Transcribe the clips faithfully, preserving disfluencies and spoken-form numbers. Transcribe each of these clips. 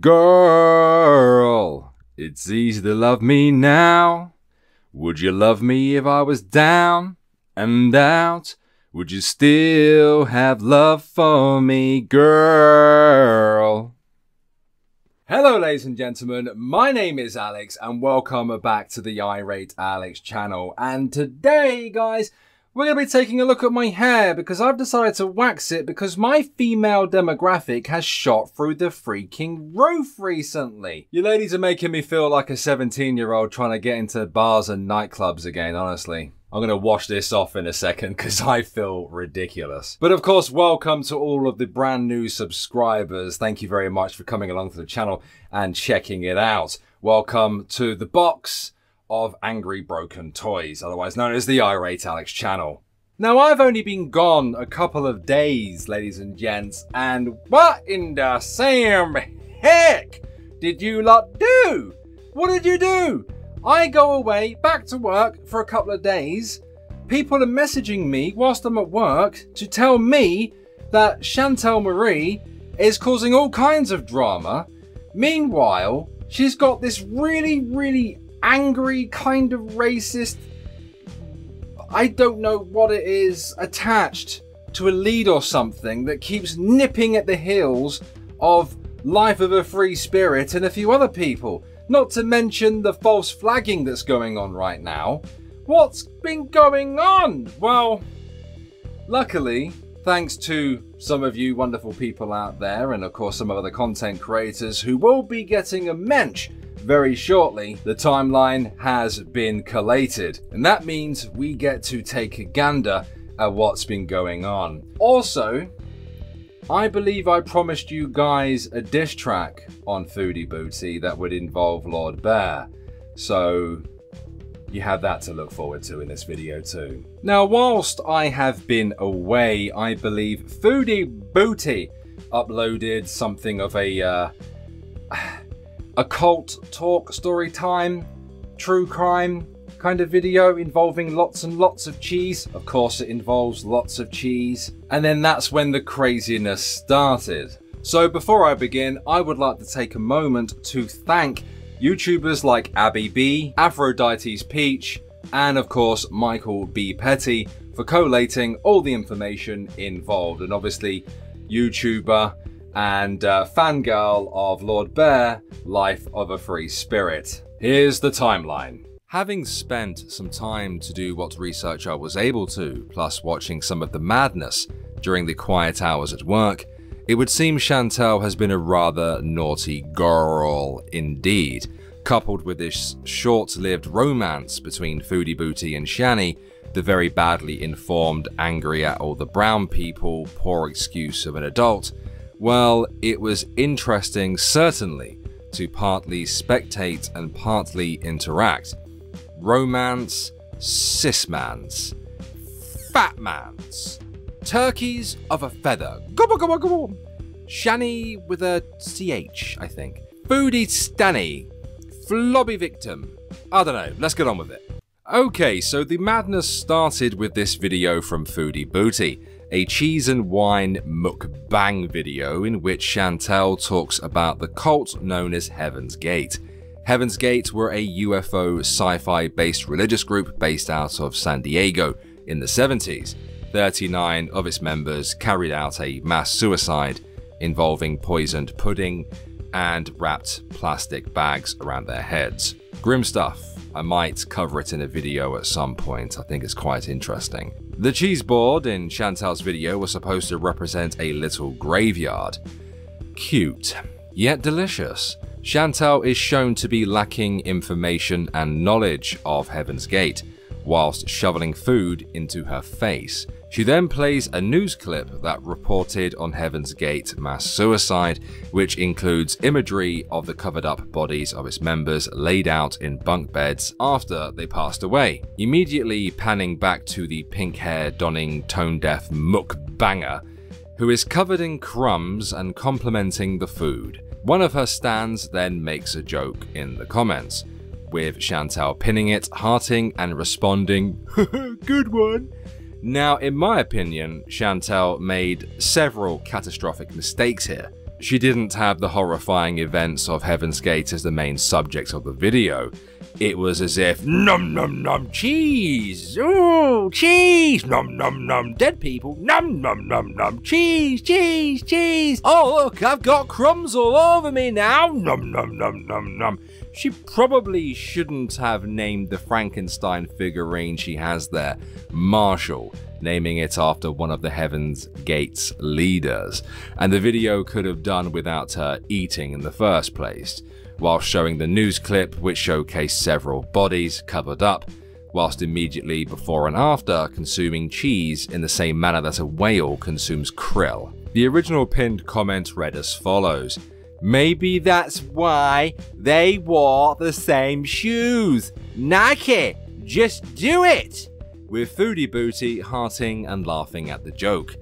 Girl, it's easy to love me now. Would you love me if I was down and out? Would you still have love for me, girl? Hello ladies and gentlemen, my name is Alex and welcome back to the Irate Alex channel. And today guys, we're going to be taking a look at my hair because I've decided to wax it because my female demographic has shot through the freaking roof recently. You ladies are making me feel like a seventeen year old trying to get into bars and nightclubs again, honestly. I'm going to wash this off in a second because I feel ridiculous. But of course, welcome to all of the brand new subscribers. Thank you very much for coming along to the channel and checking it out. Welcome to the box of Angry Broken Toys, otherwise known as the Irate Alex channel. Now I've only been gone a couple of days, ladies and gents, and what in the Sam heck did you lot do? What did you do? I go away, back to work for a couple of days. People are messaging me whilst I'm at work to tell me that Chantal Marie is causing all kinds of drama. Meanwhile, she's got this really, really angry, kind of racist, I don't know what it is, attached to a lead or something that keeps nipping at the heels of Life of a Free Spirit and a few other people, not to mention the false flagging that's going on right now. What's been going on? Well, luckily, thanks to some of you wonderful people out there and of course some other content creators who will be getting a mensch very shortly, the timeline has been collated. And that means we get to take a gander at what's been going on. Also, I believe I promised you guys a diss track on Foodie Beauty that would involve Lord Bear. So you have that to look forward to in this video too. Now, whilst I have been away, I believe Foodie Beauty uploaded something of a... Uh, occult talk, story time, true crime kind of video involving lots and lots of cheese. Of course it involves lots of cheese. And then that's when the craziness started. So before I begin, I would like to take a moment to thank YouTubers like Abby B, Aphrodite's Peach, and of course Michael B. Petty for collating all the information involved. And obviously YouTuber and uh, fangirl of Lord Bear, Life of a Free Spirit. Here's the timeline. Having spent some time to do what research I was able to, plus watching some of the madness during the quiet hours at work, it would seem Chantal has been a rather naughty girl indeed. Coupled with this short-lived romance between Foodie Beauty and Shanny, the very badly informed, angry at all the brown people, poor excuse of an adult. Well, it was interesting, certainly, to partly spectate and partly interact. Romance, cis-mans, fat-mans, turkeys of a feather, gobble gobble gobble, Shanny with a C H, I think, Foodie Stanny, flobby victim, I don't know, let's get on with it. Okay, so the madness started with this video from Foodie Beauty, a cheese and wine mukbang video in which Chantal talks about the cult known as Heaven's Gate. Heaven's Gate were a U F O sci-fi based religious group based out of San Diego in the seventies. thirty-nine of its members carried out a mass suicide involving poisoned pudding and wrapped plastic bags around their heads. Grim stuff. I might cover it in a video at some point, I think it's quite interesting. The cheese board in Chantal's video was supposed to represent a little graveyard. Cute, yet delicious. Chantal is shown to be lacking information and knowledge of Heaven's Gate, whilst shoveling food into her face. She then plays a news clip that reported on Heaven's Gate mass suicide, which includes imagery of the covered up bodies of its members laid out in bunk beds after they passed away. Immediately panning back to the pink hair donning tone deaf mukbanger, who is covered in crumbs and complimenting the food. One of her stands then makes a joke in the comments, with Chantal pinning it, hearting and responding, good one. Now, in my opinion, Chantal made several catastrophic mistakes here, She didn't have the horrifying events of Heaven's Gate as the main subject of the video. It was as if, num num num cheese, ooh cheese, num num num dead people, num num num num cheese, cheese, cheese, oh look I've got crumbs all over me now, num num num num num. She probably shouldn't have named the Frankenstein figurine she has there Marshall, naming it after one of the Heaven's Gate's leaders, and the video could have done without her eating in the first place, while showing the news clip which showcased several bodies covered up, whilst immediately before and after consuming cheese in the same manner that a whale consumes krill. The original pinned comment read as follows, "Maybe that's why they wore the same shoes. Nike, just do it!" with Foodie Beauty hearting and laughing at the joke.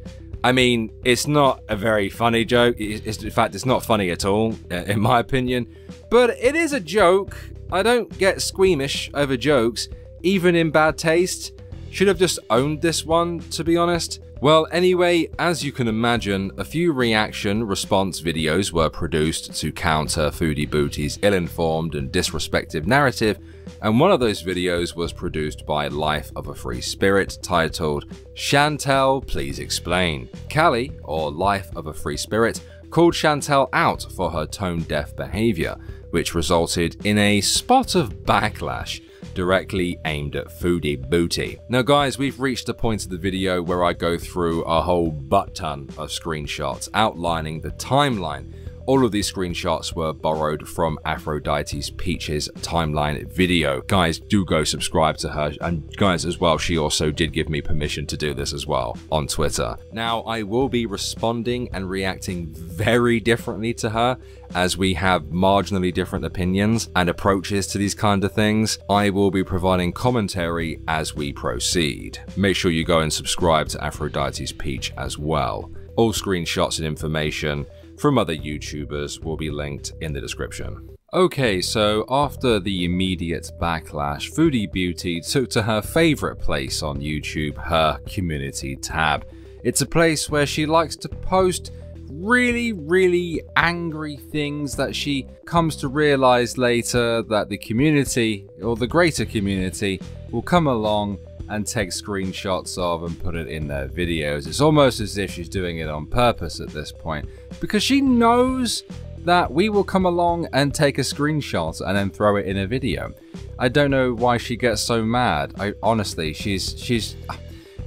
I mean, it's not a very funny joke. It's, in fact, it's not funny at all, in my opinion. But it is a joke. I don't get squeamish over jokes, even in bad taste. Should have just owned this one, to be honest. Well, anyway, as you can imagine, a few reaction response videos were produced to counter Foodie Beauty's ill-informed and disrespectful narrative, and one of those videos was produced by Life of a Free Spirit titled, "Chantal, Please Explain." Callie, or Life of a Free Spirit, called Chantal out for her tone-deaf behavior, which resulted in a spot of backlash directly aimed at Foodie Beauty. Now guys, we've reached the point of the video where I go through a whole butt ton of screenshots outlining the timeline. All of these screenshots were borrowed from Aphrodite's Peach's timeline video. Guys, do go subscribe to her. And guys, as well, she also did give me permission to do this as well on Twitter. Now, I will be responding and reacting very differently to her, as we have marginally different opinions and approaches to these kind of things. I will be providing commentary as we proceed. Make sure you go and subscribe to Aphrodite's Peach as well. All screenshots and information from other YouTubers will be linked in the description. Okay, so after the immediate backlash, Foodie Beauty took to her favorite place on YouTube, her community tab. It's a place where she likes to post really, really angry things that she comes to realize later that the community, or the greater community, will come along and take screenshots of and put it in their videos. It's almost as if she's doing it on purpose at this point, because she knows that we will come along and take a screenshot and then throw it in a video. I don't know why she gets so mad. I honestly, she's she's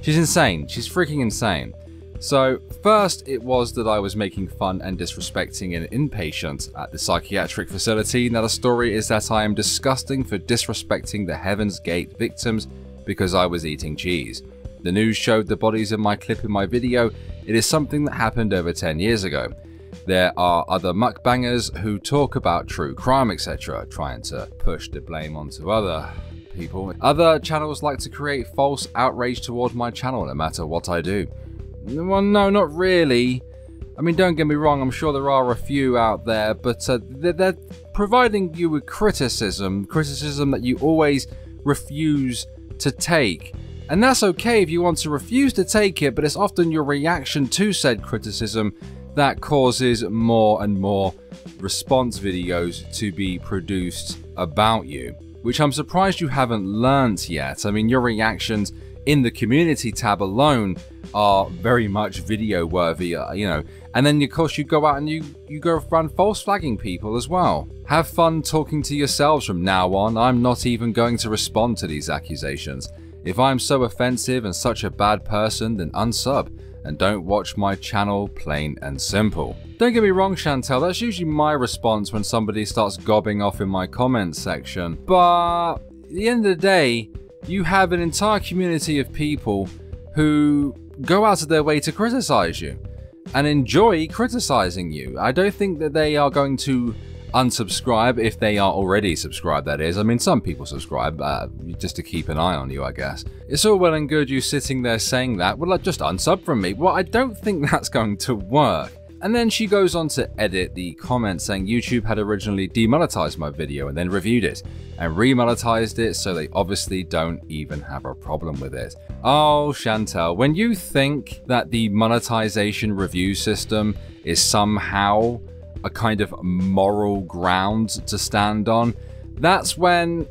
she's insane. She's freaking insane. So first it was that I was making fun and disrespecting an inpatient at the psychiatric facility. Now the story is that I am disgusting for disrespecting the Heaven's Gate victims because I was eating cheese. The news showed the bodies in my clip in my video. It is something that happened over ten years ago. There are other mukbangers who talk about true crime, et cetera, trying to push the blame onto other people. Other channels like to create false outrage toward my channel no matter what I do. Well, no, not really. I mean, don't get me wrong, I'm sure there are a few out there, but uh, they're providing you with criticism, criticism that you always refuse to take, and that's okay if you want to refuse to take it, but it's often your reaction to said criticism that causes more and more response videos to be produced about you, which I'm surprised you haven't learnt yet. I mean, your reactions in the community tab alone are very much video worthy, you know, and then of course you go out and you you go run false flagging people as well. Have fun talking to yourselves from now on. I'm not even going to respond to these accusations. If I'm so offensive and such a bad person, then unsub and don't watch my channel, plain and simple. Don't get me wrong, Chantal, that's usually my response when somebody starts gobbing off in my comments section, but at the end of the day, you have an entire community of people who go out of their way to criticize you and enjoy criticizing you. I don't think that they are going to unsubscribe if they are already subscribed, that is. I mean, some people subscribe uh, just to keep an eye on you, I guess. It's all well and good you sitting there saying that, well, like, just unsub from me. Well, I don't think that's going to work. And then she goes on to edit the comment saying YouTube had originally demonetized my video and then reviewed it and remonetized it, so they obviously don't even have a problem with it. Oh, Chantal, when you think that the monetization review system is somehow a kind of moral ground to stand on, that's when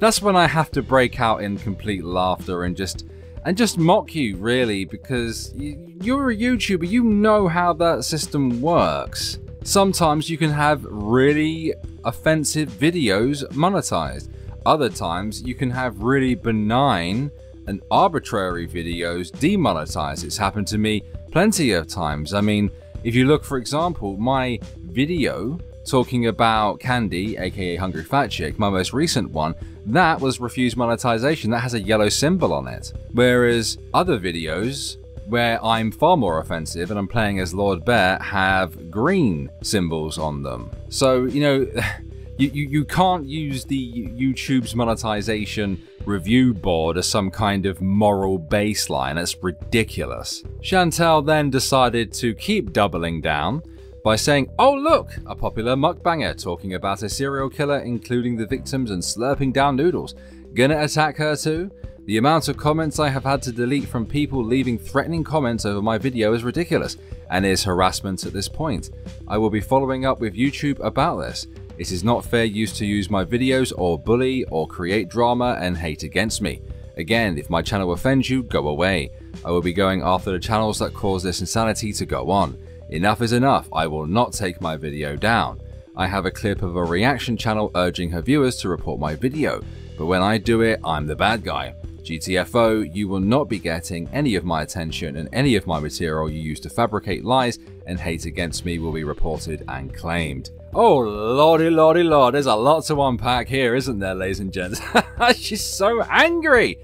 that's when I have to break out in complete laughter and just and just mock you, really, because you're a YouTuber, you know how that system works. Sometimes you can have really offensive videos monetized. Other times you can have really benign and arbitrary videos demonetized. It's happened to me plenty of times. I mean, if you look, for example, my video talking about Candy, aka Hungry Fat Chick, my most recent one, that was refused monetization. That has a yellow symbol on it. Whereas other videos where I'm far more offensive and I'm playing as Lord Bear have green symbols on them. So, you know, you, you, you can't use the YouTube's monetization review board as some kind of moral baseline. That's ridiculous. Chantal then decided to keep doubling down by saying, oh look, a popular mukbanger talking about a serial killer including the victims and slurping down noodles. Gonna attack her too? The amount of comments I have had to delete from people leaving threatening comments over my video is ridiculous and is harassment at this point. I will be following up with YouTube about this. It is not fair use to use my videos or bully or create drama and hate against me. Again, if my channel offends you, go away. I will be going after the channels that cause this insanity to go on. Enough is enough. I will not take my video down. I have a clip of a reaction channel urging her viewers to report my video, but when I do it, I'm the bad guy. G T F O, you will not be getting any of my attention, and any of my material you use to fabricate lies and hate against me will be reported and claimed. Oh lordy lordy lord, there's a lot to unpack here, isn't there, ladies and gents? She's so angry!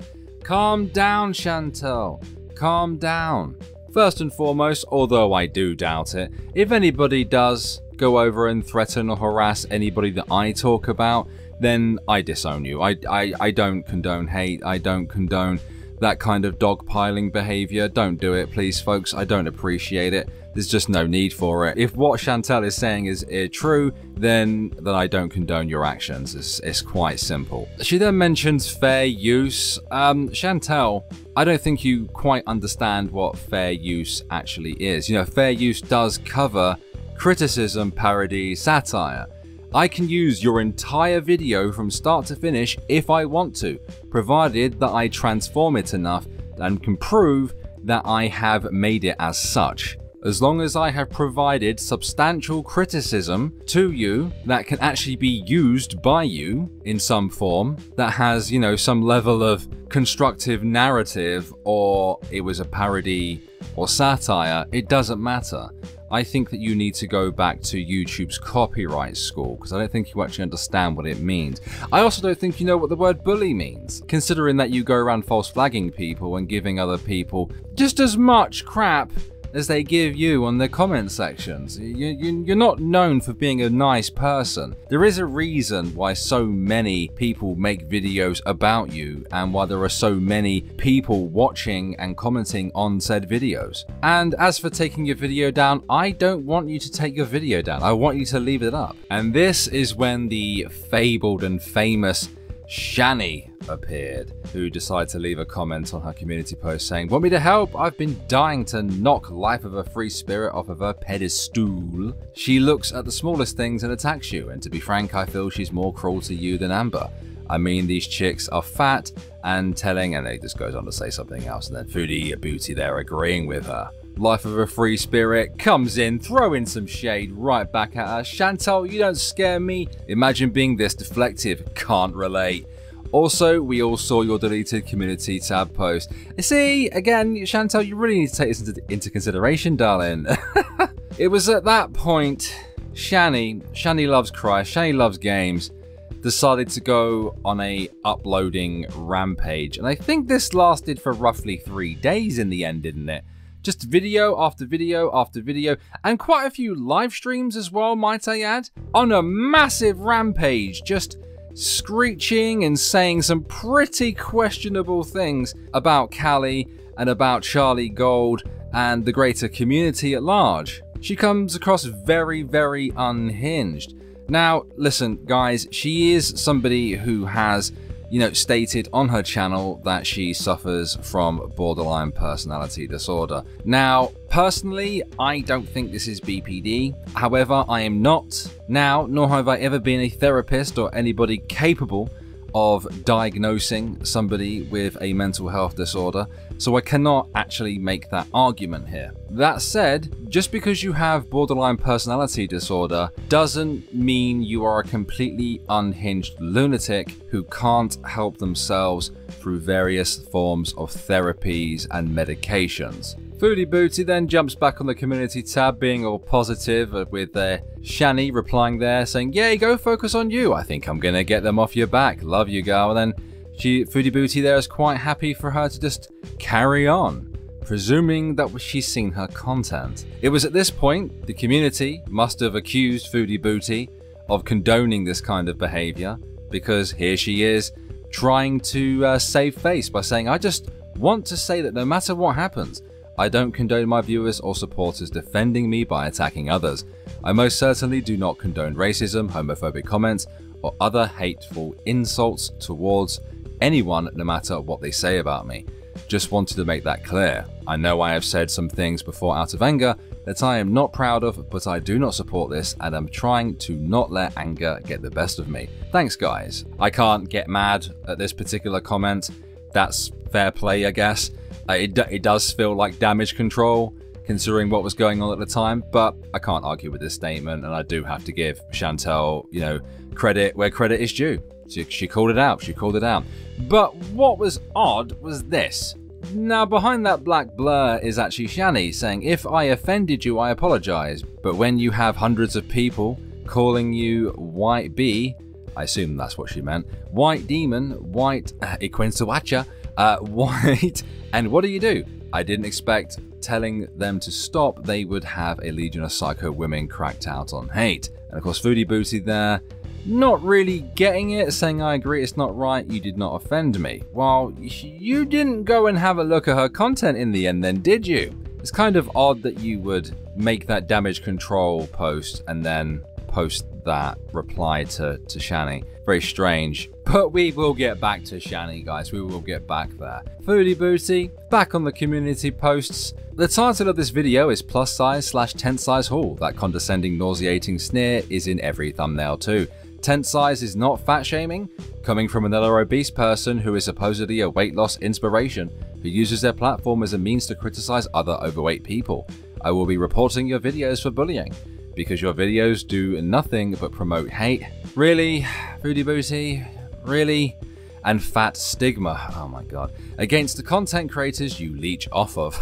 Calm down, Chantal. Calm down. First and foremost, although I do doubt it, if anybody does go over and threaten or harass anybody that I talk about, then I disown you. I, I, I don't condone hate. I don't condone that kind of dogpiling behavior. Don't do it, please, folks. I don't appreciate it. There's just no need for it. If what Chantal is saying is uh, true, then, then I don't condone your actions. It's, it's quite simple. She then mentions fair use. Um, Chantal, I don't think you quite understand what fair use actually is. You know, fair use does cover criticism, parody, satire. I can use your entire video from start to finish if I want to, provided that I transform it enough and can prove that I have made it as such. As long as I have provided substantial criticism to you that can actually be used by you in some form, that has, you know, some level of constructive narrative, or it was a parody or satire, it doesn't matter. I think that you need to go back to YouTube's copyright school, because I don't think you actually understand what it means. I also don't think you know what the word bully means, considering that you go around false flagging people and giving other people just as much crap as they give you on the comment sections. You, you, you're not known for being a nice person. There is a reason why so many people make videos about you and why there are so many people watching and commenting on said videos. And as for taking your video down, I don't want you to take your video down. I want you to leave it up. And this is when the fabled and famous Shanny appeared, who decided to leave a comment on her community post saying, want me to help? I've been dying to knock Life of a Free Spirit off of her pedestal. She looks at the smallest things and attacks you, and to be frank, I feel she's more cruel to you than Amber. I mean, these chicks are fat and telling, and it just goes on to say something else, and then Foodie Beauty there agreeing with her. Life of a Free Spirit comes in, throwing some shade right back at her. Chantal, you don't scare me. Imagine being this deflective. Can't relate. Also, we all saw your deleted community tab post. See, again, Chantal, you really need to take this into, into consideration, darling. It was at that point, Shanny, Shanny loves Christ, Shanny loves games, decided to go on a uploading rampage. And I think this lasted for roughly three days in the end, didn't it? Just video after video after video, and quite a few live streams as well, might I add, on a massive rampage, just screeching and saying some pretty questionable things about Callie and about Charlie Gold and the greater community at large. She comes across very, very unhinged. Now, listen, guys, she is somebody who has you know, stated on her channel that she suffers from borderline personality disorder. Now, personally, I don't think this is B P D. However, I am not now, nor have I ever been a therapist or anybody capable of diagnosing somebody with a mental health disorder, so I cannot actually make that argument here. That said, just because you have borderline personality disorder doesn't mean you are a completely unhinged lunatic who can't help themselves through various forms of therapies and medications. Foodie Beauty then jumps back on the community tab, being all positive, with uh, Shanny replying there saying, "Yay, go focus on you. I think I'm gonna get them off your back. Love you, girl." And then she, Foodie Beauty there, is quite happy for her to just carry on, presuming that she's seen her content. It was at this point the community must have accused Foodie Beauty of condoning this kind of behavior, because here she is trying to uh, save face by saying, "I just want to say that no matter what happens, I don't condone my viewers or supporters defending me by attacking others. I most certainly do not condone racism, homophobic comments, or other hateful insults towards anyone, no matter what they say about me. Just wanted to make that clear. I know I have said some things before out of anger that I am not proud of, but I do not support this, and I'm trying to not let anger get the best of me. Thanks, guys." I can't get mad at this particular comment. That's fair play, I guess. Uh, it, it does feel like damage control, considering what was going on at the time, but I can't argue with this statement, and I do have to give Chantal, you know, credit where credit is due. She, she called it out, she called it out. But what was odd was this. Now, behind that black blur is actually Shanny saying, "If I offended you, I apologize. But when you have hundreds of people calling you White Bee," I assume that's what she meant, "White Demon, White uh, Equinsuacha, Uh, white, and what do you do? I didn't expect telling them to stop they would have a legion of psycho women cracked out on hate." And of course, Foodie Booty there, not really getting it, saying, "I agree, it's not right, you did not offend me." Well, you didn't go and have a look at her content in the end then, did you? It's kind of odd that you would make that damage control post and then post that reply to, to Shanny. Very strange. But we will get back to Shanny, guys. We will get back there. Foodie Booty, back on the community posts. The title of this video is "Plus Size slash Tent Size Haul." That condescending, nauseating sneer is in every thumbnail too. Tent size is not fat shaming. Coming from another obese person who is supposedly a weight loss inspiration, who uses their platform as a means to criticize other overweight people. I will be reporting your videos for bullying, because your videos do nothing but promote hate. Really, Foodie Booty? Really? And fat stigma, oh my god, against the content creators you leech off of.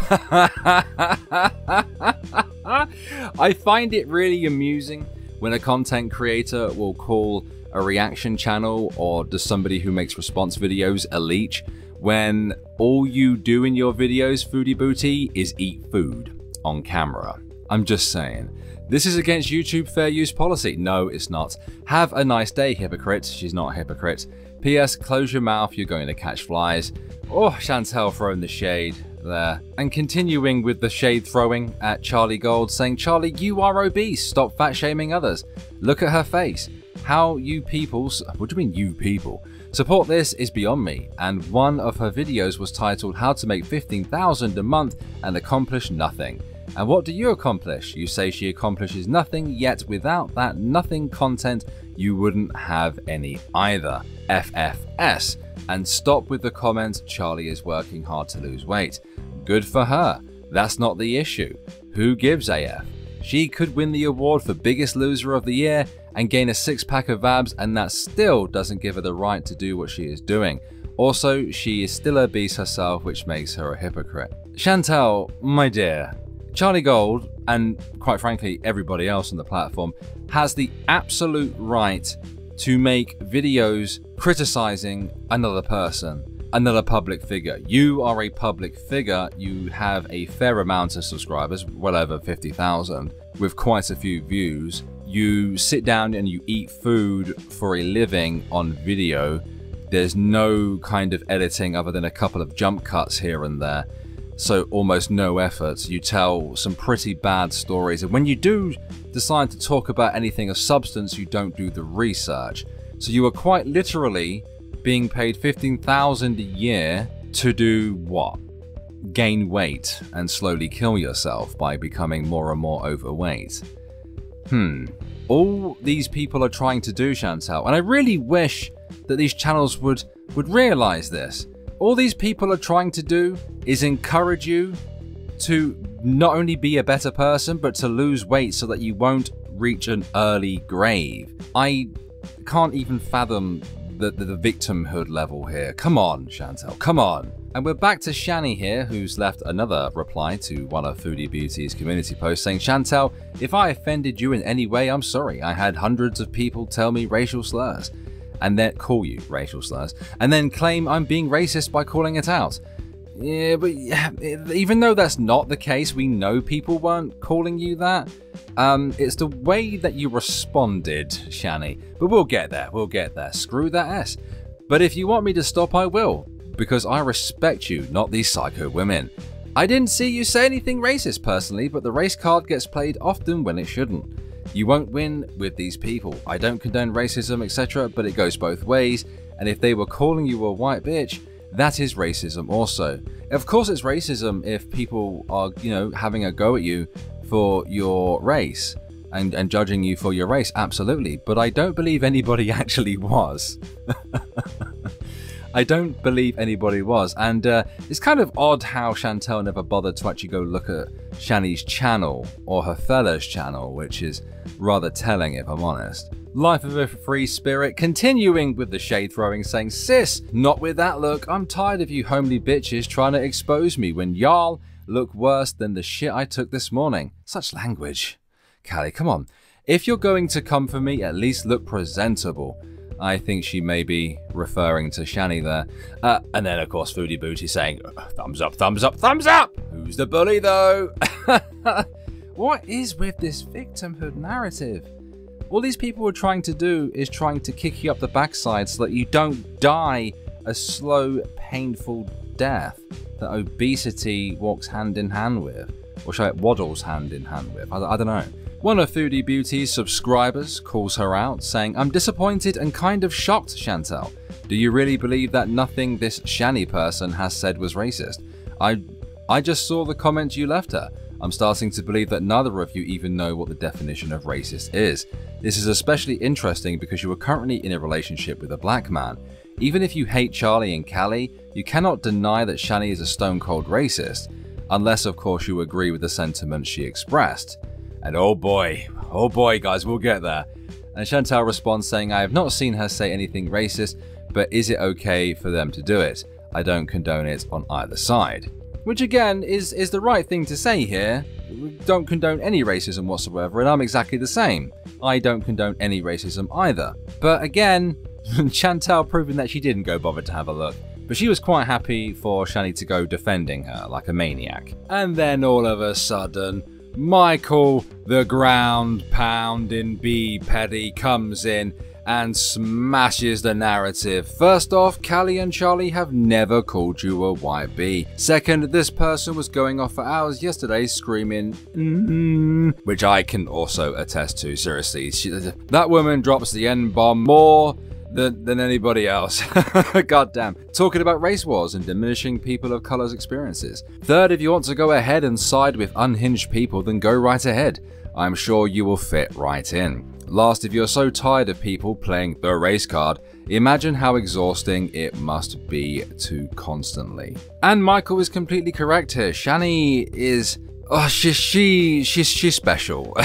I find it really amusing when a content creator will call a reaction channel or does somebody who makes response videos a leech, when all you do in your videos, Foodie Booty, is eat food on camera. I'm just saying. This is against YouTube fair use policy. No, it's not. Have a nice day, hypocrite. She's not a hypocrite. P S. Close your mouth, you're going to catch flies. Oh, Chantal throwing the shade there. And continuing with the shade throwing at Charlie Gold, saying, "Charlie, you are obese. Stop fat shaming others. Look at her face. How you people, what do you mean you people, support this is beyond me." And one of her videos was titled "How to Make fifteen thousand a Month and Accomplish Nothing." And what do you accomplish? You say she accomplishes nothing, yet without that nothing content, you wouldn't have any either. F F S. And stop with the comments, "Charlie is working hard to lose weight." Good for her. That's not the issue. Who gives A F? She could win the award for biggest loser of the year and gain a six pack of abs, and that still doesn't give her the right to do what she is doing. Also, she is still obese herself, which makes her a hypocrite. Chantal, my dear, Charlie Gold, and quite frankly everybody else on the platform, has the absolute right to make videos criticizing another person, another public figure. You are a public figure. You have a fair amount of subscribers, well over fifty thousand, with quite a few views. You sit down and you eat food for a living on video. There's no kind of editing other than a couple of jump cuts here and there. So almost no effort. You tell some pretty bad stories, and when you do decide to talk about anything of substance, you don't do the research. So you are quite literally being paid fifteen thousand dollars a year to do what? Gain weight and slowly kill yourself by becoming more and more overweight. Hmm. All these people are trying to do, Chantal, and I really wish that these channels would, would realize this. All these people are trying to do is encourage you to not only be a better person, but to lose weight so that you won't reach an early grave. I can't even fathom the, the, the victimhood level here. Come on, Chantal, come on. And we're back to Shanny here, who's left another reply to one of Foodie Beauty's community posts saying, Chantal, if I offended you in any way, I'm sorry. I had hundreds of people tell me racial slurs and then call you racial slurs and then claim I'm being racist by calling it out. Yeah, but even though that's not the case, we know people weren't calling you that. Um, it's the way that you responded, Shanny. But we'll get there, we'll get there. Screw that S. But if you want me to stop, I will. Because I respect you, not these psycho women. I didn't see you say anything racist personally, but the race card gets played often when it shouldn't. You won't win with these people. I don't condone racism, et cetera, but it goes both ways. And if they were calling you a white bitch, that is racism also. Of course it's racism if people are, you know, having a go at you for your race and, and judging you for your race, absolutely. But I don't believe anybody actually was. I don't believe anybody was. And uh, it's kind of odd how Chantal never bothered to actually go look at Shanny's channel or her fella's channel, which is rather telling if I'm honest. Life of a Free Spirit continuing with the shade throwing, saying, sis, not with that look. I'm tired of you homely bitches trying to expose me when y'all look worse than the shit I took this morning. Such language. Callie, come on. If you're going to come for me, at least look presentable. I think she may be referring to Shanny there. Uh, and then, of course, Foodie Booty saying, thumbs up, thumbs up, thumbs up! Who's the bully, though? What is with this victimhood narrative? All these people are trying to do is trying to kick you up the backside so that you don't die a slow, painful death that obesity walks hand in hand with. Or should it waddles hand in hand with? I, I don't know. One of Foodie Beauty's subscribers calls her out, saying, I'm disappointed and kind of shocked, Chantal. Do you really believe that nothing this Shanny person has said was racist? I, I just saw the comment you left her. I'm starting to believe that neither of you even know what the definition of racist is. This is especially interesting because you are currently in a relationship with a black man. Even if you hate Charlie and Callie, you cannot deny that Shanny is a stone-cold racist. Unless, of course, you agree with the sentiment she expressed. And oh boy, oh boy guys, we'll get there. And Chantal responds saying, I have not seen her say anything racist, but is it okay for them to do it? I don't condone it on either side. Which again is, is the right thing to say here. We don't condone any racism whatsoever, and I'm exactly the same. I don't condone any racism either. But again, Chantal proving that she didn't go bother to have a look. But she was quite happy for Shanny to go defending her like a maniac. And then all of a sudden, Michael, the ground pounding B. Petty, comes in and smashes the narrative. First off, Callie and Charlie have never called you a white bee. Second, this person was going off for hours yesterday screaming, mm-hmm, which I can also attest to, seriously. She, that woman drops the N-bomb more than, than anybody else. God damn. Talking about race wars and diminishing people of color's experiences. Third, if you want to go ahead and side with unhinged people, then go right ahead. I'm sure you will fit right in. Last, if you're so tired of people playing the race card, imagine how exhausting it must be to constantly. And Michael is completely correct here. Shanny is, oh, she, she, she's, she's special.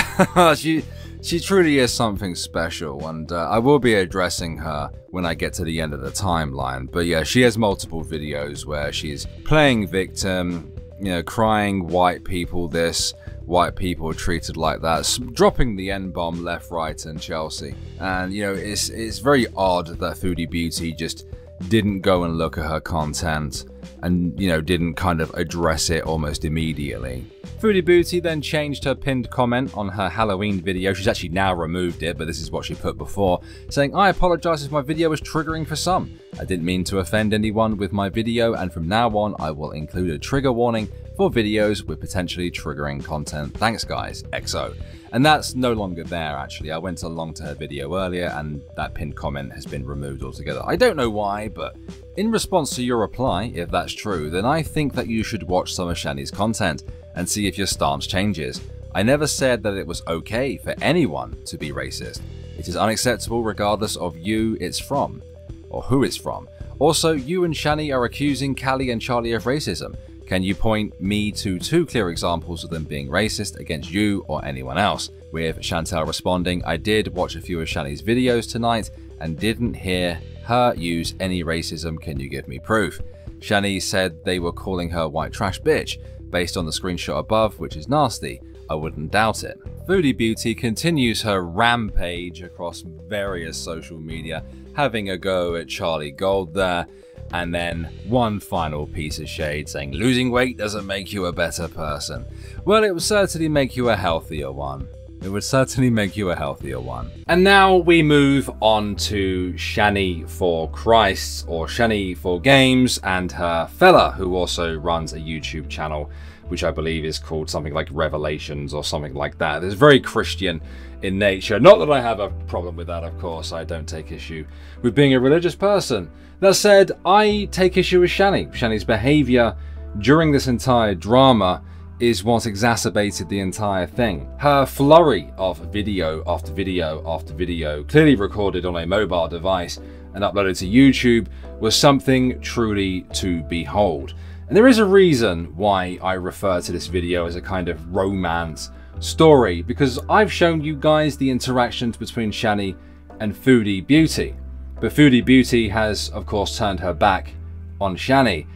she, she truly is something special, and uh, I will be addressing her when I get to the end of the timeline. But yeah, she has multiple videos where she's playing victim, you know, crying white people this, white people treated like that, dropping the N-bomb left, right, and Chelsea. And, you know, it's it's very odd that Foodie Beauty just didn't go and look at her content and, you know, didn't kind of address it almost immediately. Foodie Beauty then changed her pinned comment on her Halloween video. She's actually now removed it, but this is what she put before, saying, I apologize if my video was triggering for some. I didn't mean to offend anyone with my video, and from now on, I will include a trigger warning for videos with potentially triggering content. Thanks, guys. X O. And that's no longer there, actually. I went along to her video earlier and that pinned comment has been removed altogether. I don't know why, but in response to your reply, if that's true, then I think that you should watch some of Shanny's content and see if your stance changes. I never said that it was okay for anyone to be racist. It is unacceptable regardless of you it's from, or who it's from. Also, you and Shanny are accusing Callie and Charlie of racism. Can you point me to two clear examples of them being racist against you or anyone else? With Chantal responding, I did watch a few of Shanny's videos tonight and didn't hear her use any racism. Can you give me proof? Shanny said they were calling her white trash bitch based on the screenshot above, which is nasty. I wouldn't doubt it. Foodie Beauty continues her rampage across various social media, having a go at Charlie Gold there, and then one final piece of shade saying losing weight doesn't make you a better person. Well, it would certainly make you a healthier one. It would certainly make you a healthier one. And now we move on to Shanny for Christ, or Shanny for Games, and her fella who also runs a YouTube channel which I believe is called something like Revelations or something like that. It's very Christian in nature. Not that I have a problem with that, of course. I don't take issue with being a religious person. That said, I take issue with Shanny. Shanny's behaviour during this entire drama is what exacerbated the entire thing. Her flurry of video after video after video, clearly recorded on a mobile device and uploaded to YouTube, was something truly to behold. And there is a reason why I refer to this video as a kind of romance story, because I've shown you guys the interactions between Shanny and Foodie Beauty. But Foodie Beauty has, of course, turned her back on Shanny,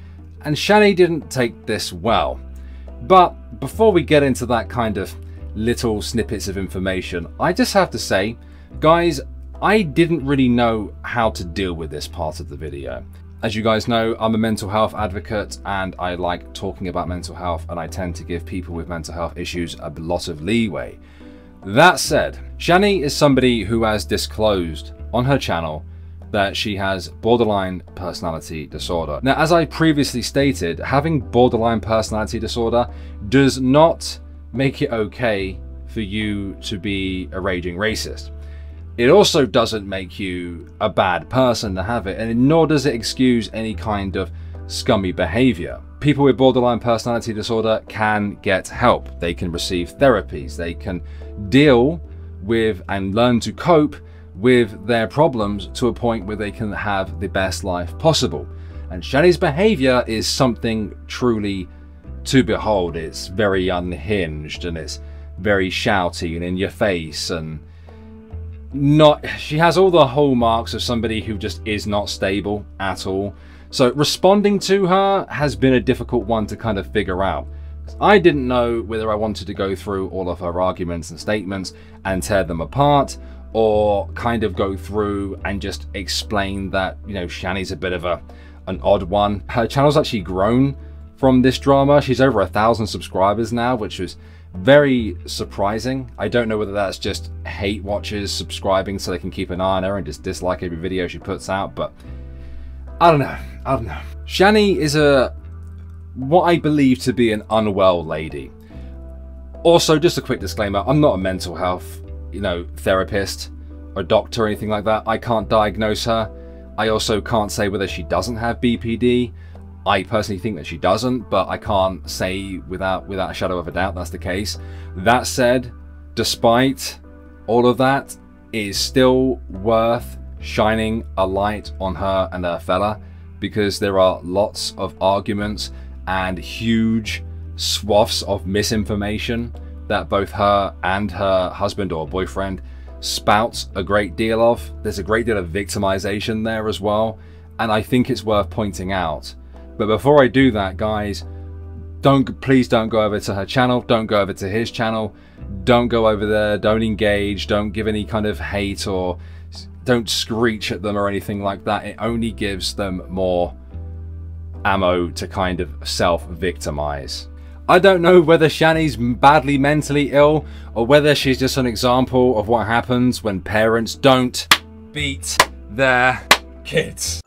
and Shanny didn't take this well. But before we get into that kind of little snippets of information, I just have to say, guys, I didn't really know how to deal with this part of the video. As you guys know, I'm a mental health advocate and I like talking about mental health, and I tend to give people with mental health issues a lot of leeway. That said, Shanny is somebody who has disclosed on her channel that she has borderline personality disorder. Now, as I previously stated, having borderline personality disorder does not make it okay for you to be a raging racist. It also doesn't make you a bad person to have it, and nor does it excuse any kind of scummy behavior. People with borderline personality disorder can get help. They can receive therapies. They can deal with and learn to cope with their problems to a point where they can have the best life possible. And Shanny's behavior is something truly to behold. It's very unhinged and it's very shouty and in your face, and Not, she has all the hallmarks of somebody who just is not stable at all. So responding to her has been a difficult one to kind of figure out. I didn't know whether I wanted to go through all of her arguments and statements and tear them apart, or kind of go through and just explain that, you know, Shanny's a bit of a an odd one. Her channel's actually grown from this drama. She's over a thousand subscribers now, which was very surprising. I don't know whether that's just hate watchers subscribing so they can keep an eye on her and just dislike every video she puts out, but I don't know. I don't know. Shanny is a what I believe to be an unwell lady. Also, just a quick disclaimer, I'm not a mental health, you know, therapist or doctor or anything like that. I can't diagnose her. I also can't say whether she doesn't have B P D. I personally think that she doesn't, but I can't say without without a shadow of a doubt that's the case. That said, despite all of that, it is still worth shining a light on her and her fella, because there are lots of arguments and huge swaths of misinformation that both her and her husband or boyfriend spouts a great deal of. There's a great deal of victimization there as well, and I think it's worth pointing out. But before I do that, guys, don't please don't go over to her channel. Don't go over to his channel. Don't go over there. Don't engage. Don't give any kind of hate, or don't screech at them or anything like that. It only gives them more ammo to kind of self-victimize. I don't know whether Shanny's badly mentally ill or whether she's just an example of what happens when parents don't beat their kids.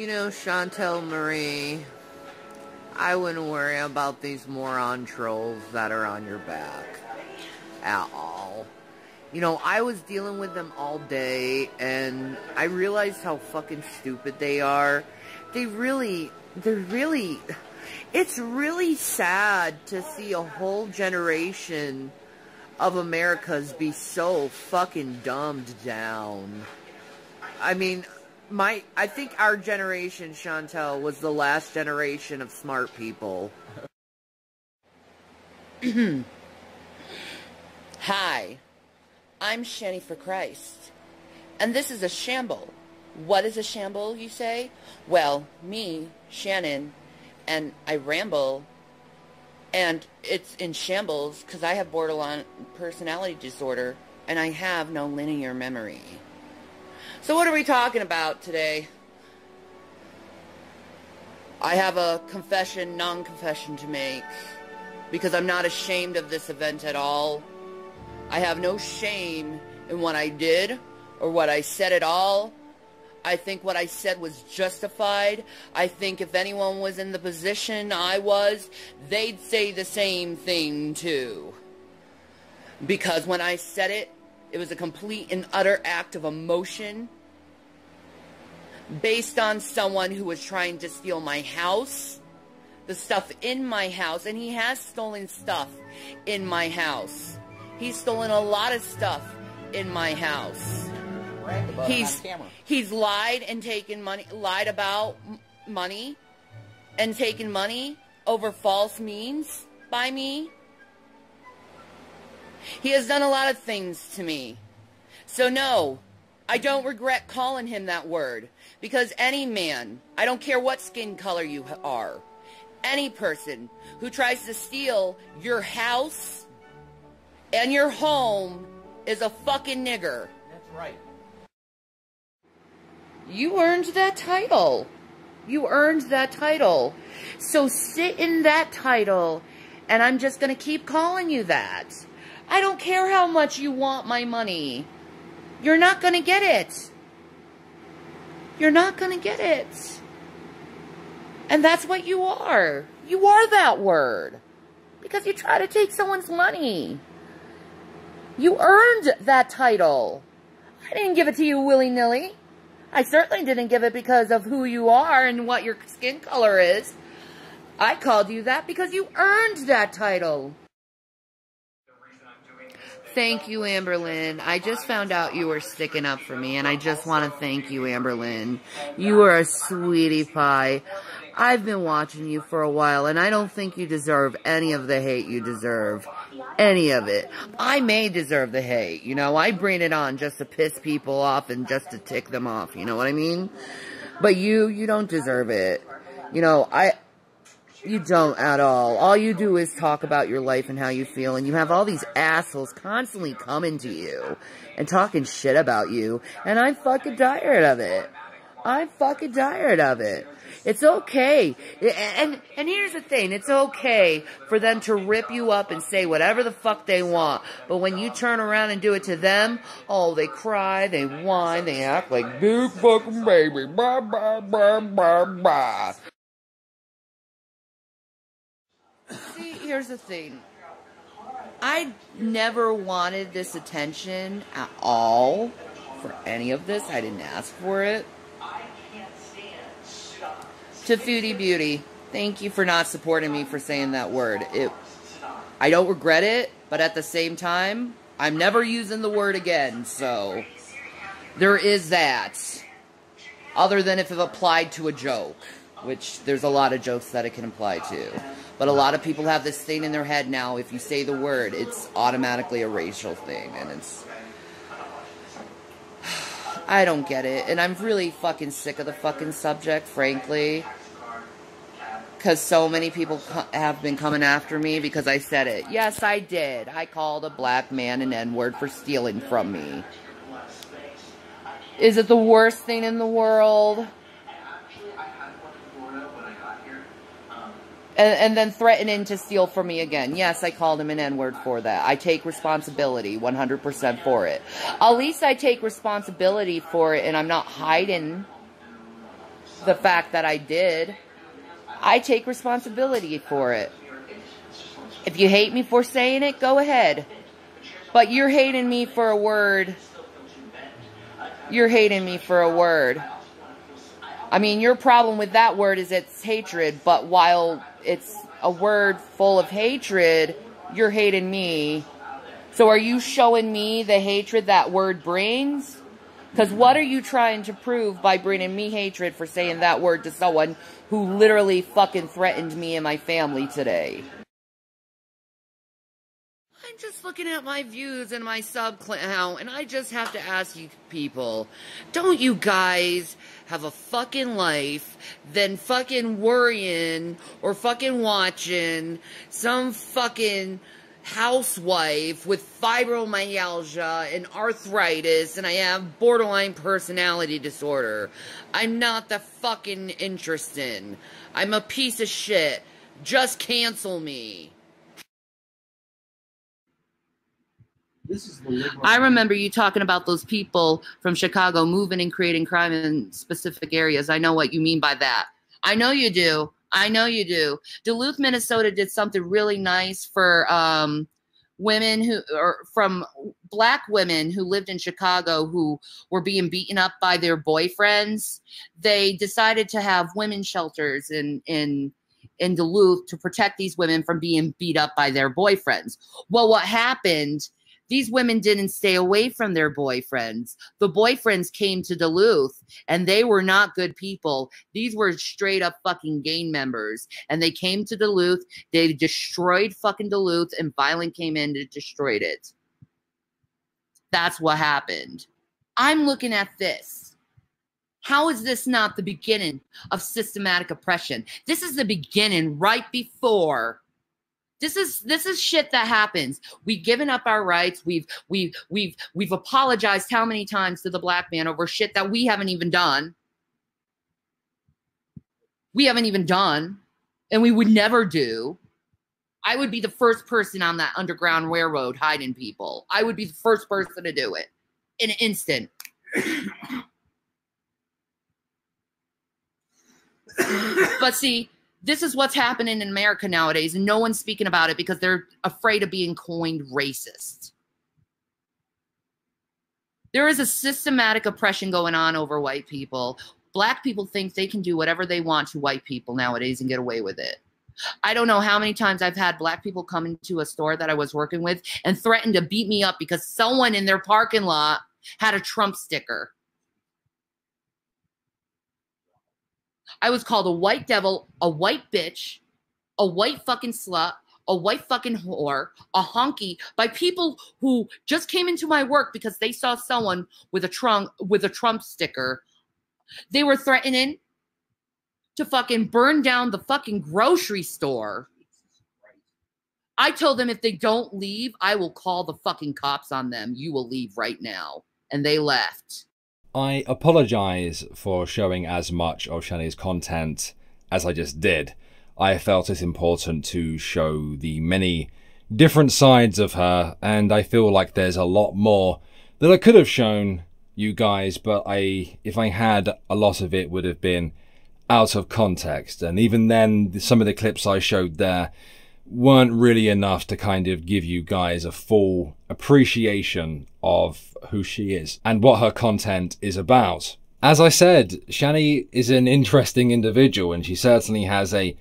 You know, Chantal Marie, I wouldn't worry about these moron trolls that are on your back at all. You know, I was dealing with them all day, and I realized how fucking stupid they are. They really, they're really, it's really sad to see a whole generation of Americas be so fucking dumbed down. I mean, my, I think our generation, Chantel, was the last generation of smart people. Hi, I'm Shanny for Christ, and this is a shamble. What is a shamble, you say? Well, me, Shannon, and I ramble, and it's in shambles because I have borderline personality disorder, and I have no linear memory. So what are we talking about today? I have a confession, non-confession to make, because I'm not ashamed of this event at all. I have no shame in what I did or what I said at all. I think what I said was justified. I think if anyone was in the position I was, they'd say the same thing too. Because when I said it, it was a complete and utter act of emotion based on someone who was trying to steal my house, the stuff in my house, and he has stolen stuff in my house. He's stolen a lot of stuff in my house. He's, he's lied and taken money, lied about money and taken money over false means by me. He has done a lot of things to me. So no, I don't regret calling him that word, because any man, I don't care what skin color you are, any person who tries to steal your house and your home is a fucking nigger. That's right. You earned that title. You earned that title. So sit in that title, and I'm just going to keep calling you that. I don't care how much you want my money. You're not going to get it. You're not going to get it. And that's what you are. You are that word. Because you try to take someone's money. You earned that title. I didn't give it to you willy-nilly. I certainly didn't give it because of who you are and what your skin color is. I called you that because you earned that title. Thank you, Amberlynn. I just found out you were sticking up for me, and I just want to thank you, Amberlynn. You are a sweetie pie. I've been watching you for a while, and I don't think you deserve any of the hate you deserve. Any of it. I may deserve the hate, you know. I bring it on just to piss people off and just to tick them off, you know what I mean? But you, you don't deserve it. You know, I... You don't at all. All you do is talk about your life and how you feel, and you have all these assholes constantly coming to you and talking shit about you, and I'm fucking tired of it. I'm fucking tired of it. It's okay. And, and here's the thing. It's okay for them to rip you up and say whatever the fuck they want. But when you turn around and do it to them, oh, they cry, they whine, they act like big fucking baby. Bah, bah, bah, bah, bah. See, here's the thing. I never wanted this attention at all for any of this. I didn't ask for it. To Foodie Beauty, thank you for not supporting me for saying that word. It, I don't regret it, but at the same time, I'm never using the word again, so there is that. Other than if it applied to a joke, which there's a lot of jokes that it can apply to. But a lot of people have this thing in their head now, if you say the word, it's automatically a racial thing, and it's... I don't get it, and I'm really fucking sick of the fucking subject, frankly, because so many people co have been coming after me because I said it. Yes, I did. I called a black man an N-word for stealing from me. Is it the worst thing in the world? And, and then threatening to steal from me again. Yes, I called him an N-word for that. I take responsibility one hundred percent for it. At least I take responsibility for it, and I'm not hiding the fact that I did. I take responsibility for it. If you hate me for saying it, go ahead. But you're hating me for a word. You're hating me for a word. I mean, your problem with that word is it's hatred, but while it's a word full of hatred, you're hating me. So are you showing me the hatred that word brings? Because what are you trying to prove by bringing me hatred for saying that word to someone who literally fucking threatened me and my family today? I'm just looking at my views and my sub count, and I just have to ask you people, don't you guys have a fucking life than fucking worrying or fucking watching some fucking housewife with fibromyalgia and arthritis, and I have borderline personality disorder? I'm not the fucking interested. I'm a piece of shit. Just cancel me. This is I remember you talking about those people from Chicago moving and creating crime in specific areas. I know what you mean by that. I know you do. I know you do. Duluth, Minnesota did something really nice for um, women who or from black women who lived in Chicago who were being beaten up by their boyfriends. They decided to have women's shelters in, in, in Duluth to protect these women from being beat up by their boyfriends. Well, what happened, these women didn't stay away from their boyfriends. The boyfriends came to Duluth, and they were not good people. These were straight up fucking gang members. And they came to Duluth. They destroyed fucking Duluth, and violence came in and destroyed it. That's what happened. I'm looking at this. How is this not the beginning of systematic oppression? This is the beginning right before. This is this is shit that happens. We've given up our rights. We've we've we've we've apologized how many times to the black man over shit that we haven't even done. We haven't even done, and we would never do. I would be the first person on that underground railroad hiding people. I would be the first person to do it in an instant. But see, this is what's happening in America nowadays, and no one's speaking about it because they're afraid of being coined racist. There is a systematic oppression going on over white people. Black people think they can do whatever they want to white people nowadays and get away with it. I don't know how many times I've had black people come into a store that I was working with and threaten to beat me up because someone in their parking lot had a Trump sticker. I was called a white devil, a white bitch, a white fucking slut, a white fucking whore, a honky by people who just came into my work because they saw someone with a Trump, with a Trump sticker. They were threatening to fucking burn down the fucking grocery store. I told them if they don't leave, I will call the fucking cops on them. You will leave right now. And they left. I apologise for showing as much of Shanny's content as I just did. I felt it important to show the many different sides of her, and I feel like there's a lot more that I could have shown you guys, but I, if I had, a lot of it would have been out of context. And even then, some of the clips I showed there weren't really enough to kind of give you guys a full appreciation of who she is and what her content is about. As I said, Shanny is an interesting individual, and she certainly has a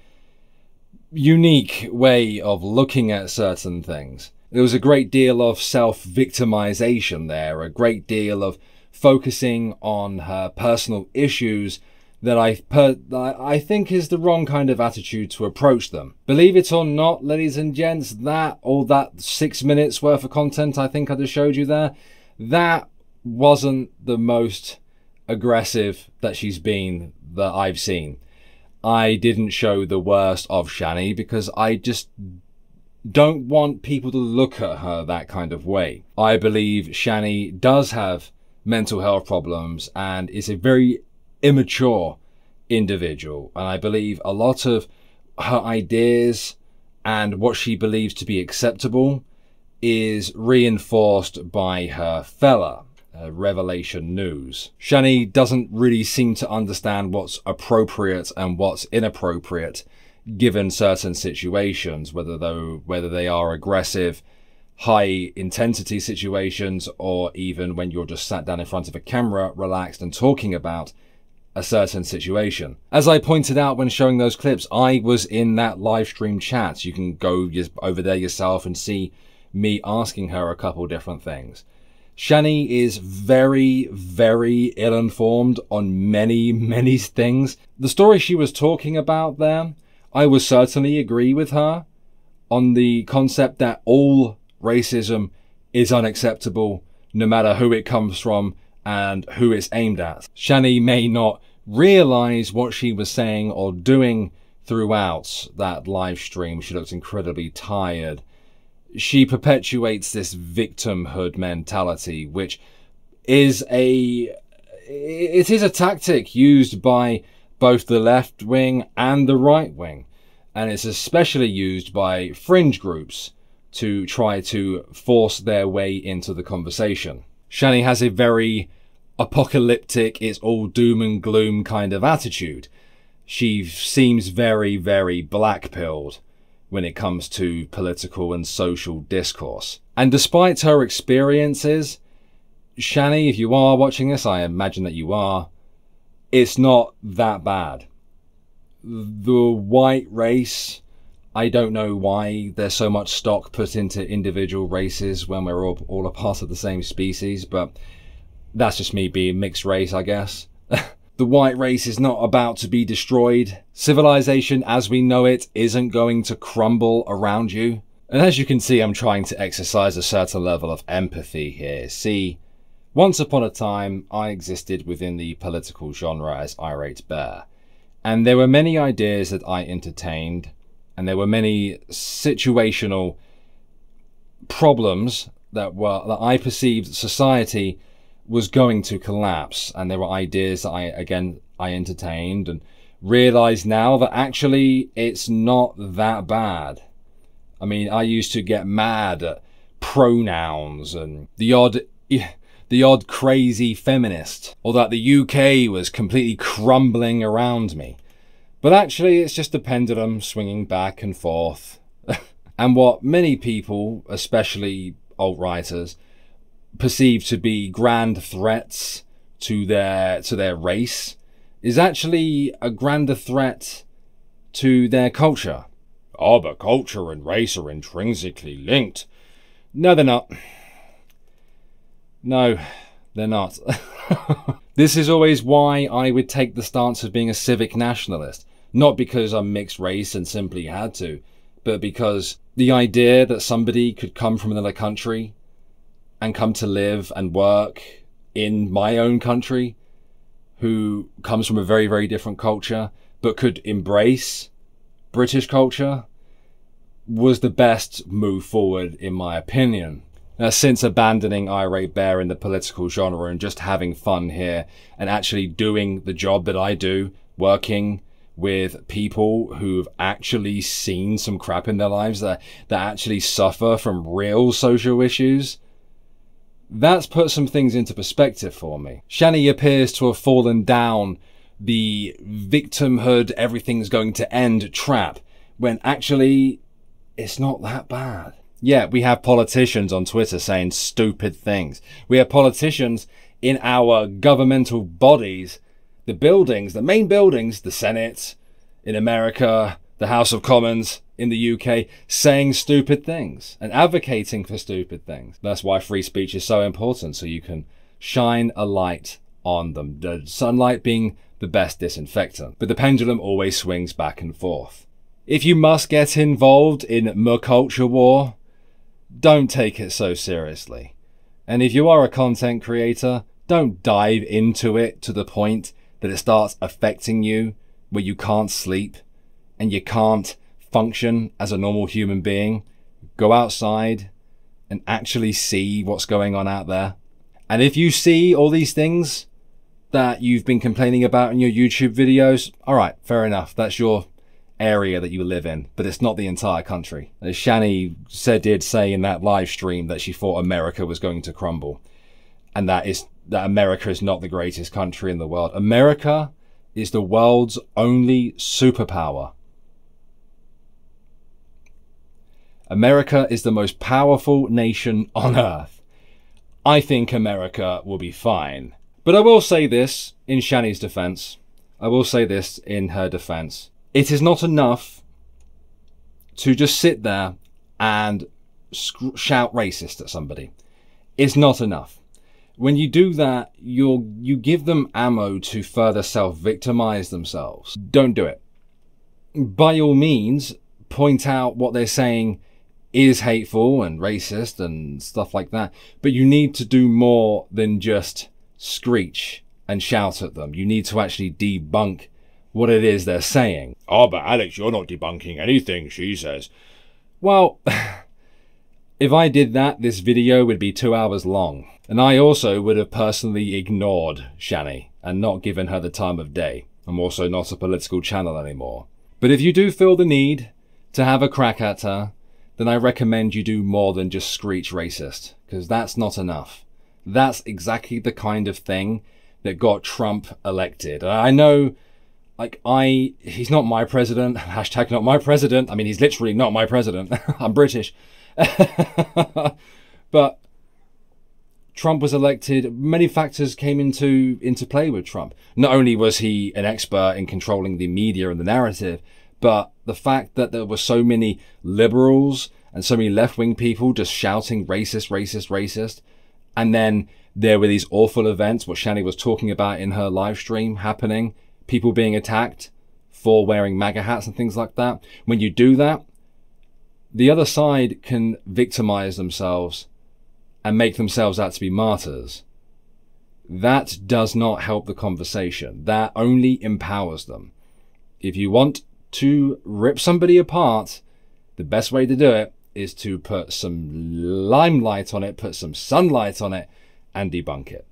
unique way of looking at certain things. There was a great deal of self-victimization there, a great deal of focusing on her personal issues that I, per that I think is the wrong kind of attitude to approach them. Believe it or not, ladies and gents, that, all that six minutes worth of content I think I just showed you there, that wasn't the most aggressive that she's been that I've seen. I didn't show the worst of Shanny because I just don't want people to look at her that kind of way. I believe Shanny does have mental health problems and is a very immature individual, and I believe a lot of her ideas and what she believes to be acceptable is reinforced by her fella. uh, revelation news. Shanny doesn't really seem to understand what's appropriate and what's inappropriate given certain situations, whether though whether they are aggressive, high intensity situations, or even when you're just sat down in front of a camera, relaxed and talking about a certain situation. As I pointed out when showing those clips, I was in that live stream chat. You can go over there yourself and see me asking her a couple different things. Shanny is very, very ill-informed on many, many things. The story she was talking about there, I would certainly agree with her on the concept that all racism is unacceptable, no matter who it comes from and who it's aimed at. Shanny may not realize what she was saying or doing throughout that live stream. She looks incredibly tired. She perpetuates this victimhood mentality, which is a it is a tactic used by both the left wing and the right wing, and it's especially used by fringe groups to try to force their way into the conversation. Shanny has a very apocalyptic, it's all doom and gloom kind of attitude. She seems very, very black-pilled when it comes to political and social discourse. And despite her experiences, Shanny, if you are watching this, I imagine that you are, it's not that bad. The white race, I don't know why there's so much stock put into individual races when we're all, all a part of the same species, but that's just me being mixed race, I guess. The white race is not about to be destroyed. Civilization as we know it isn't going to crumble around you. And as you can see, I'm trying to exercise a certain level of empathy here. See, once upon a time, I existed within the political genre as Irate Bear, and there were many ideas that I entertained, and there were many situational problems that were that I perceived society was going to collapse, and there were ideas that I, again, I entertained and realized now that actually it's not that bad. I mean, I used to get mad at pronouns and the odd, the odd crazy feminist, or that the U K was completely crumbling around me. But actually it's just the pendulum swinging back and forth. And what many people, especially alt-righters, perceived to be grand threats to their to their race is actually a grander threat to their culture. Oh, but culture and race are intrinsically linked. No, they're not. No, they're not. This is always why I would take the stance of being a civic nationalist. Not because I'm mixed race and simply had to, but because the idea that somebody could come from another country and come to live and work in my own country, who comes from a very, very different culture, but could embrace British culture, was the best move forward, in my opinion. Now, since abandoning Irate Bear in the political genre and just having fun here and actually doing the job that I do, working with people who've actually seen some crap in their lives, that, that actually suffer from real social issues, that's put some things into perspective for me. Shanny appears to have fallen down the victimhood, everything's going to end trap, when actually it's not that bad. Yeah, we have politicians on Twitter saying stupid things. We have politicians in our governmental bodies, the buildings, the main buildings, the Senate in America, the House of Commons in the U K, saying stupid things and advocating for stupid things. That's why free speech is so important, so you can shine a light on them. The sunlight being the best disinfectant. But the pendulum always swings back and forth. If you must get involved in my culture war, don't take it so seriously. And if you are a content creator, don't dive into it to the point that it starts affecting you, where you can't sleep and you can't function as a normal human being. Go outside and actually see what's going on out there. And if you see all these things that you've been complaining about in your YouTube videos, all right, fair enough. That's your area that you live in, but it's not the entire country. As Shanny said, did say in that live stream that she thought America was going to crumble. and that is that America is not the greatest country in the world. America is the world's only superpower. America is the most powerful nation on earth. I think America will be fine. But I will say this in Shanny's defense. I will say this in her defense. It is not enough to just sit there and sc- shout racist at somebody. It's not enough. When you do that, you'll, you give them ammo to further self-victimize themselves. Don't do it. By all means, point out what they're saying is hateful and racist and stuff like that. But you need to do more than just screech and shout at them. You need to actually debunk what it is they're saying. Oh, but Alex, you're not debunking anything, she says. Well, if I did that, this video would be two hours long. And I also would have personally ignored Shanny and not given her the time of day. I'm also not a political channel anymore. But if you do feel the need to have a crack at her, then I recommend you do more than just screech racist, because that's not enough. That's exactly the kind of thing that got Trump elected. I know, like, I, he's not my president, hashtag not my president. I mean, he's literally not my president. I'm British. But Trump was elected. Many factors came into, into play with Trump. Not only was he an expert in controlling the media and the narrative, but the fact that there were so many liberals and so many left-wing people just shouting racist, racist, racist. And then there were these awful events, what Shanny was talking about in her live stream happening, people being attacked for wearing MAGA hats and things like that. When you do that, the other side can victimize themselves and make themselves out to be martyrs. That does not help the conversation. That only empowers them. If you want to rip somebody apart, the best way to do it is to put some limelight on it, put some sunlight on it, and debunk it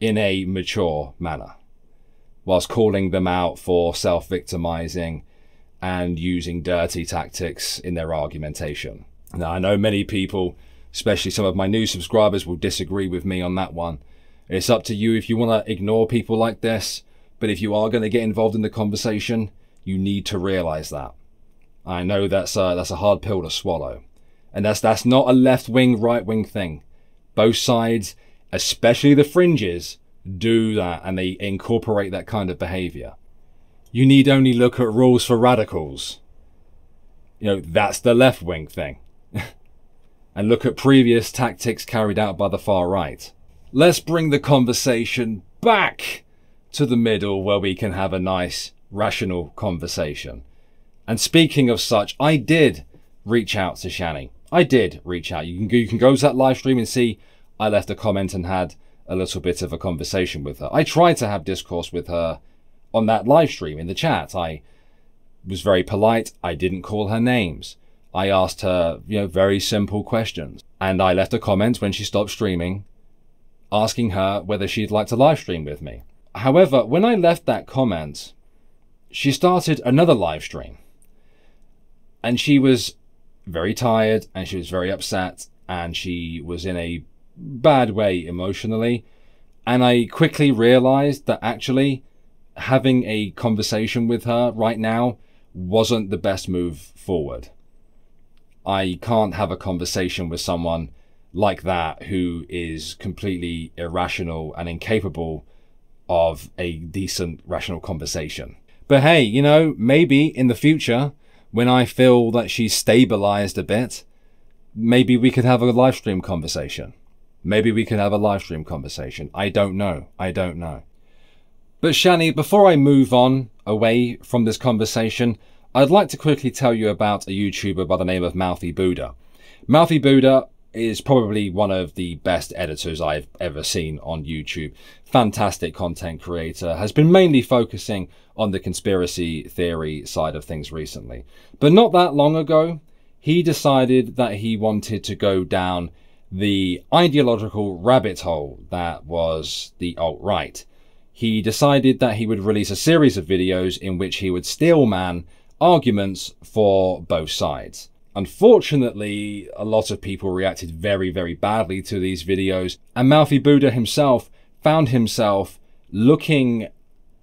in a mature manner, whilst calling them out for self-victimizing and using dirty tactics in their argumentation. Now, I know many people, especially some of my new subscribers, will disagree with me on that one. It's up to you if you want to ignore people like this, but if you are going to get involved in the conversation, you need to realize that. I know that's a, that's a hard pill to swallow. And that's, that's not a left-wing, right-wing thing. Both sides, especially the fringes, do that, and they incorporate that kind of behavior. You need only look at rules for radicals. You know, that's the left-wing thing. And look at previous tactics carried out by the far right. Let's bring the conversation back to the middle where we can have a nice, rational conversation. And speaking of such, I did reach out to Shanny. I did reach out. You can go, you can go to that live stream and see I left a comment and had a little bit of a conversation with her. I tried to have discourse with her on that live stream in the chat. I was very polite. I didn't call her names. I asked her, you know, very simple questions. And I left a comment when she stopped streaming, asking her whether she'd like to live stream with me. However, when I left that comment, she started another live stream. And she was very tired, and she was very upset, and she was in a bad way emotionally. And I quickly realized that actually having a conversation with her right now wasn't the best move forward. I can't have a conversation with someone like that who is completely irrational and incapable of a decent, rational conversation. But hey, you know, maybe in the future, when I feel that she's stabilized a bit, maybe we could have a live stream conversation. Maybe we could have a live stream conversation. I don't know. I don't know. But Shanny, before I move on away from this conversation, I'd like to quickly tell you about a YouTuber by the name of Mouthy Buddha. Mouthy Buddha is probably one of the best editors I've ever seen on YouTube. Fantastic content creator, has been mainly focusing on the conspiracy theory side of things recently. But not that long ago, he decided that he wanted to go down the ideological rabbit hole that was the alt-right. He decided that he would release a series of videos in which he would steelman arguments for both sides. Unfortunately, a lot of people reacted very, very badly to these videos, and Mouthy Buddha himself found himself looking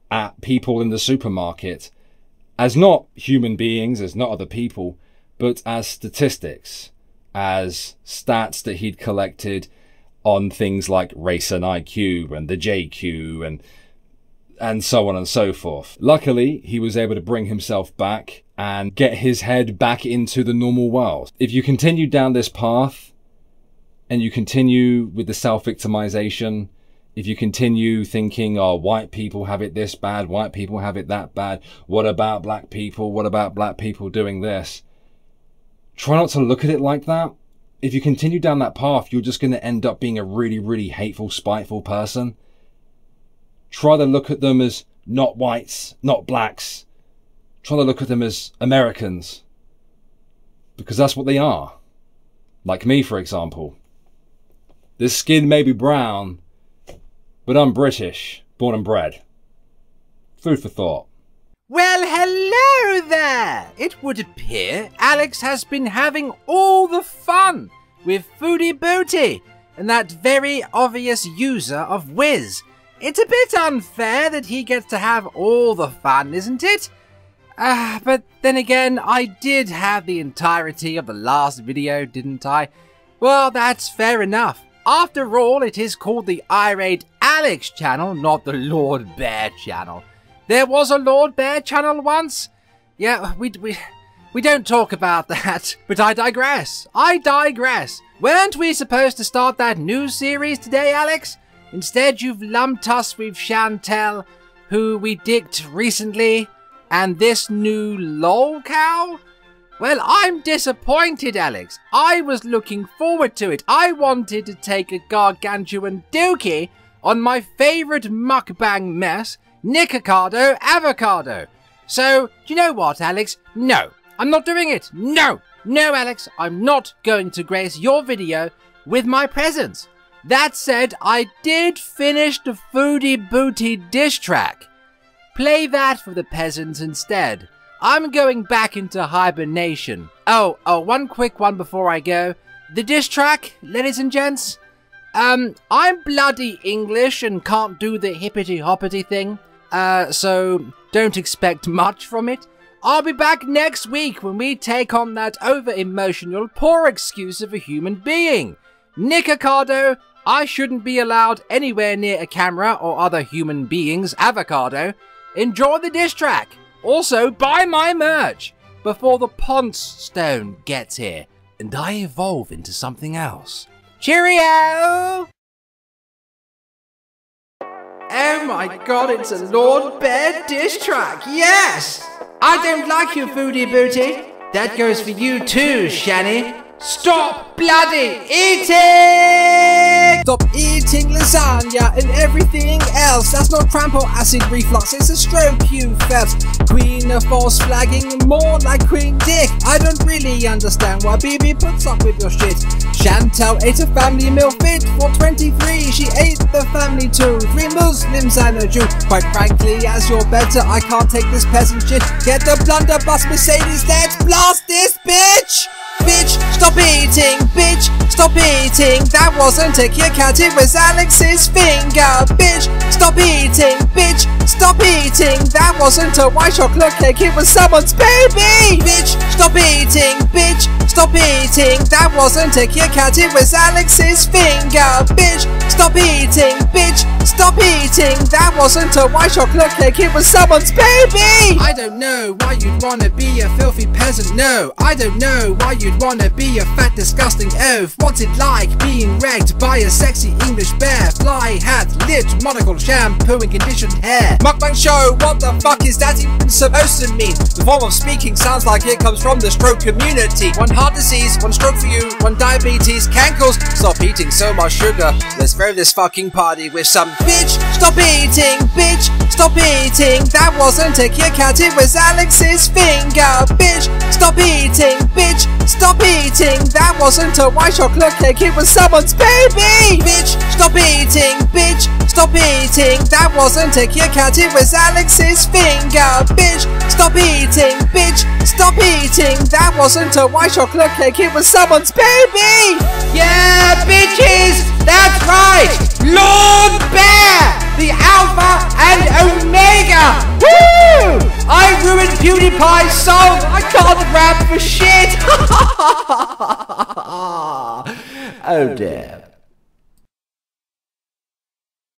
at people in the supermarket as not human beings, as not other people, but as statistics, as stats that he'd collected on things like race and I Q and the J Q and and so on and so forth. Luckily, he was able to bring himself back and get his head back into the normal world. If you continue down this path and you continue with the self-victimization, if you continue thinking, oh, white people have it this bad, white people have it that bad, what about black people, what about black people doing this? Try not to look at it like that. If you continue down that path, you're just going to end up being a really, really hateful, spiteful person. Try to look at them as not whites, not blacks. Try to look at them as Americans, because that's what they are. Like me, for example. This skin may be brown, but I'm British, born and bred. Food for thought. Well, hello there! It would appear Alex has been having all the fun with Foodie Beauty and that very obvious user of Wiz. It's a bit unfair that he gets to have all the fun, isn't it? Uh, but then again, I did have the entirety of the last video, didn't I? Well, that's fair enough. After all, it is called the Irate Alex channel, not the Lord Bear channel. There was a Lord Bear channel once? Yeah, we, we, we don't talk about that, but I digress. I digress. Weren't we supposed to start that new series today, Alex? Instead, you've lumped us with Chantal, who we dicked recently, and this new lol cow? Well, I'm disappointed, Alex. I was looking forward to it. I wanted to take a gargantuan dookie on my favourite mukbang mess, Nikocado Avocado. So, do you know what, Alex? No, I'm not doing it. No, no, Alex, I'm not going to grace your video with my presence. That said, I did finish the Foodie Booty dish track. Play that for the peasants instead. I'm going back into hibernation. Oh, oh, one quick one before I go. The dish track, ladies and gents. Um, I'm bloody English and can't do the hippity-hoppity thing, uh, so don't expect much from it. I'll be back next week when we take on that over-emotional, poor excuse of a human being. Nikocado, I shouldn't be allowed anywhere near a camera or other human beings, avocado. Enjoy the diss track. Also, buy my merch before the Ponce Stone gets here and I evolve into something else. Cheerio! Oh my god, it's a Lord Bear dish track, yes! I don't like your Foodie Booty. That goes for you too, Shanny. Stop bloody eating! Stop eating lasagna and everything else. That's not cramp or acid reflux, it's a stroke you felt. Queen of false flagging, more like Queen Dick. I don't really understand why B B puts up with your shit. Chantal ate a family meal fit for twenty-three. She ate the family too. Three Muslims and a Jew. Quite frankly, as you're better, I can't take this peasant shit. Get the blunderbuss Mercedes, let's blast this bitch! Bitch, stop eating, bitch, stop eating. That wasn't a Kit Kat, it was Alex's finger. Bitch, stop eating, bitch, stop eating. That wasn't a white chocolate cake, it was someone's baby. Bitch, stop eating, bitch, stop eating. That wasn't a Kit Kat, it was Alex's finger. Bitch, stop eating, bitch, stop eating. That wasn't a white chocolate cake, it was someone's baby. I don't know why you'd wanna be a filthy peasant, no. I don't know why you'd wanna be a fat disgusting oaf. What's it like being wrecked by a sexy English bear? Fly hat, lip, monocle, shampoo and conditioned hair. Mukbang show, what the fuck is that even supposed to mean? The form of speaking sounds like it comes from the stroke community. One heart disease, one stroke for you, one diabetes, cankles. Stop eating so much sugar, let's throw this fucking party with some. Bitch, stop eating, bitch, stop eating. That wasn't a Kit Kat, it was Alex's finger. Bitch, stop eating, bitch, stop eating. That wasn't a white chocolate cake, it was someone's baby. Bitch, stop eating, bitch, Stop eating, that wasn't a Kit Kat, it was Alex's finger. Bitch, stop eating, bitch, stop eating. That wasn't a white chocolate cake, it was someone's baby. Yeah, bitches, that's right. Lord Bear, the Alpha and Omega. Woo! I ruined PewDiePie's song. I can't rap for shit. Oh dear.